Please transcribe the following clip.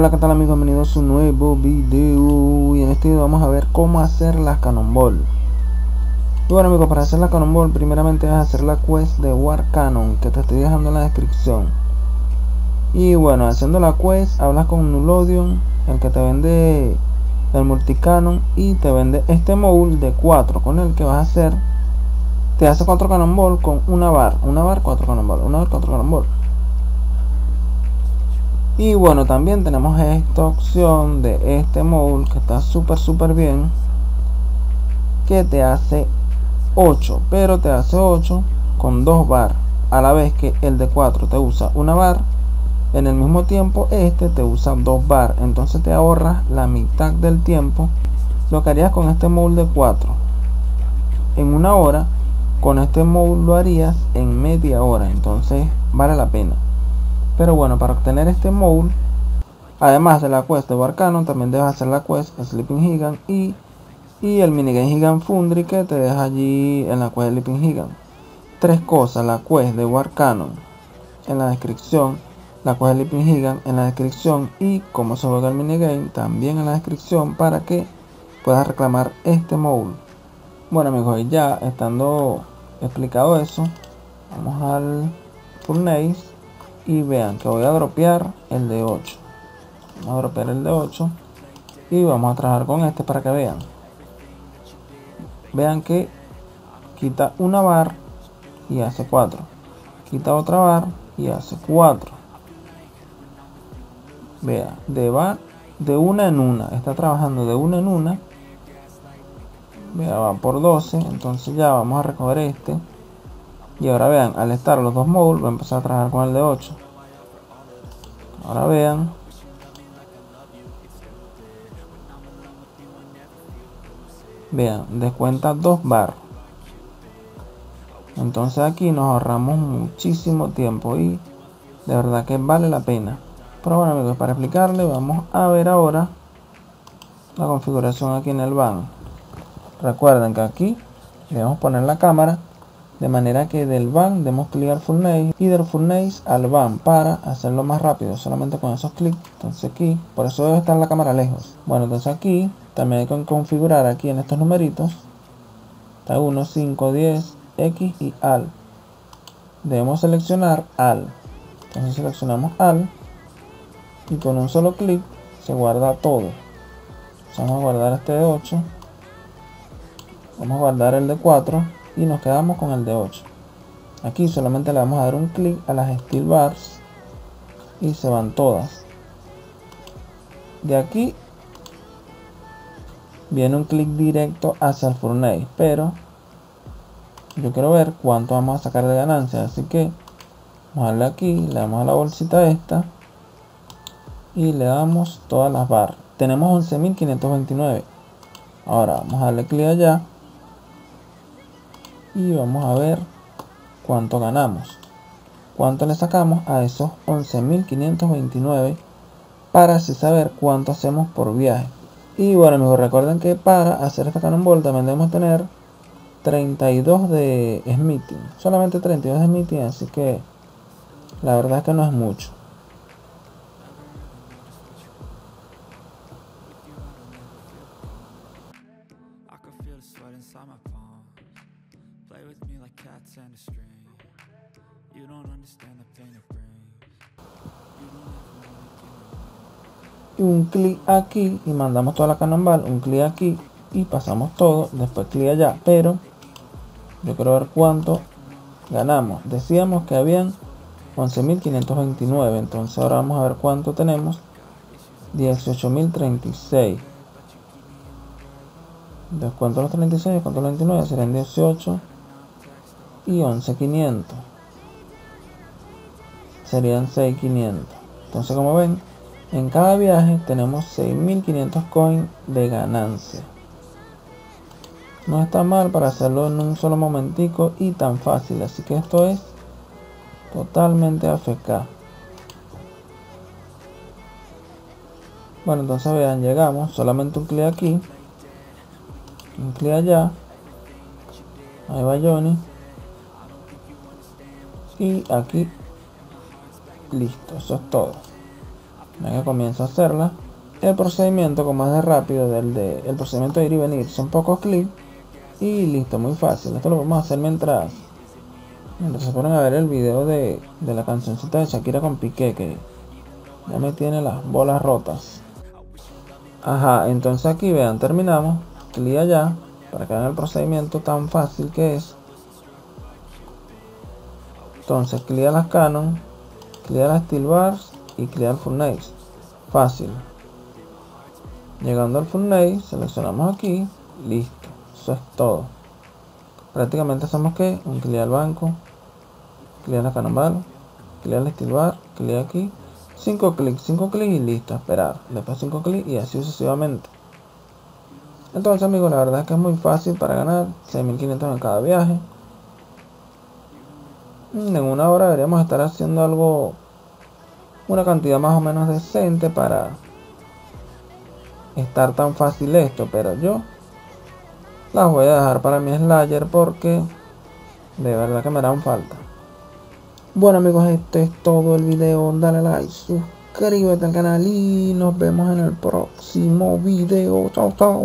Hola, ¿qué tal amigos? Bienvenidos a un nuevo video. Y en este video vamos a ver cómo hacer las Cannonball. Y bueno amigos, para hacer la Cannonball primeramente vas a hacer la quest de War Canon, que te estoy dejando en la descripción. Y bueno, haciendo la quest hablas con Nulodion, el que te vende el multicanon, y te vende este móvil de 4 con el que vas a hacer, te hace 4 Cannonball con una bar, 4 Cannonball, una bar, 4 Cannonball. Y bueno, también tenemos esta opción de este móvil que está súper bien, que te hace 8, pero te hace 8 con 2 bar, a la vez que el de 4 te usa una bar, en el mismo tiempo este te usa 2 bar, entonces te ahorras la mitad del tiempo, lo que harías con este móvil de 4 en una hora, con este móvil lo harías en media hora, entonces vale la pena. Pero bueno, para obtener este móvil, además de la quest de War Canon, también debes hacer la quest Sleeping Giant y el minigame Giants' Foundry que te deja allí en la quest de Sleeping Giant. 3 cosas, la quest de War Canon en la descripción, la quest de Sleeping Giant en la descripción y cómo se juega el minigame también en la descripción para que puedas reclamar este móvil. Bueno amigos, ya estando explicado eso, vamos al Furnace y vean que voy a dropear el de 8. Vamos a dropear el de 8 y vamos a trabajar con este para que vean. Vean que quita una bar y hace 4. Quita otra bar y hace 4. Vean, de una en una. Está trabajando de una en una. Vean, va por 12. Entonces ya vamos a recoger este. Y ahora vean, al estar los dos módulos, va a empezar a trabajar con el de 8. Ahora vean. Vean, descuenta 2 bar. Entonces aquí nos ahorramos muchísimo tiempo y de verdad que vale la pena. Pero bueno amigos, para explicarle vamos a ver ahora la configuración aquí en el van. Recuerden que aquí debemos poner la cámara de manera que del van demos clic al Furnace y del Furnace al van para hacerlo más rápido, solamente con esos clics. Entonces aquí, por eso debe estar la cámara lejos. Bueno, entonces aquí también hay que configurar aquí en estos numeritos. Está 1, 5, 10, X y AL. Debemos seleccionar AL. Entonces seleccionamos AL y con un solo clic se guarda todo. Vamos a guardar este de 8. Vamos a guardar el de 4. Y nos quedamos con el de 8. Aquí solamente le vamos a dar un clic a las steel bars y se van todas. De aquí viene un clic directo hacia el Furnace, pero yo quiero ver cuánto vamos a sacar de ganancia, así que vamos a darle aquí, le damos a la bolsita esta y le damos todas las barras. Tenemos 11.529. ahora vamos a darle clic allá y vamos a ver cuánto ganamos, cuánto le sacamos a esos 11.529 para así saber cuánto hacemos por viaje. Y bueno amigos, recuerden que para hacer esta Cannonball también debemos tener 32 de smithing, solamente 32 de smithing, así que la verdad es que no es mucho. Y un clic aquí y mandamos toda la Cannonball, un clic aquí y pasamos todo, después clic allá, pero yo quiero ver cuánto ganamos. Decíamos que habían 11.529, entonces ahora vamos a ver cuánto tenemos. 18.036. Descuento los 36, descuento los 29, serán 18 y 11.500. Serían 6.500. Entonces como ven, en cada viaje tenemos 6.500 coins de ganancia. No está mal para hacerlo en un solo momentico y tan fácil, así que esto es totalmente AFK. Bueno, entonces vean, llegamos, solamente un clic aquí, un clic allá, ahí va Johnny, y aquí, listo, eso es todo. Una vez que comienzo a hacerla, el procedimiento como es de rápido el procedimiento de ir y venir son pocos clics y listo, muy fácil. Esto lo vamos a hacer mientras se ponen a ver el video de la cancioncita de Shakira con Piqué, que ya me tiene las bolas rotas. Ajá, entonces aquí vean, terminamos, clic allá para que vean el procedimiento tan fácil que es. Entonces clic a las Canon, clic a las Steel Bars y clic al Furnace. Fácil. Llegando al Furnace, seleccionamos aquí, listo, eso es todo. Prácticamente hacemos que un clic al banco, clic a la Canon Valve, clic al Steel Bar, clic aquí, 5 clics y listo, esperar, después 5 clics y así sucesivamente. Entonces amigos, la verdad es que es muy fácil para ganar 6.500 en cada viaje. En una hora deberíamos estar haciendo algo, una cantidad más o menos decente para estar tan fácil esto, pero yo las voy a dejar para mi Slayer porque de verdad que me harán falta. Bueno amigos, este es todo el video, dale like, suscríbete al canal y nos vemos en el próximo video. Chao, chao.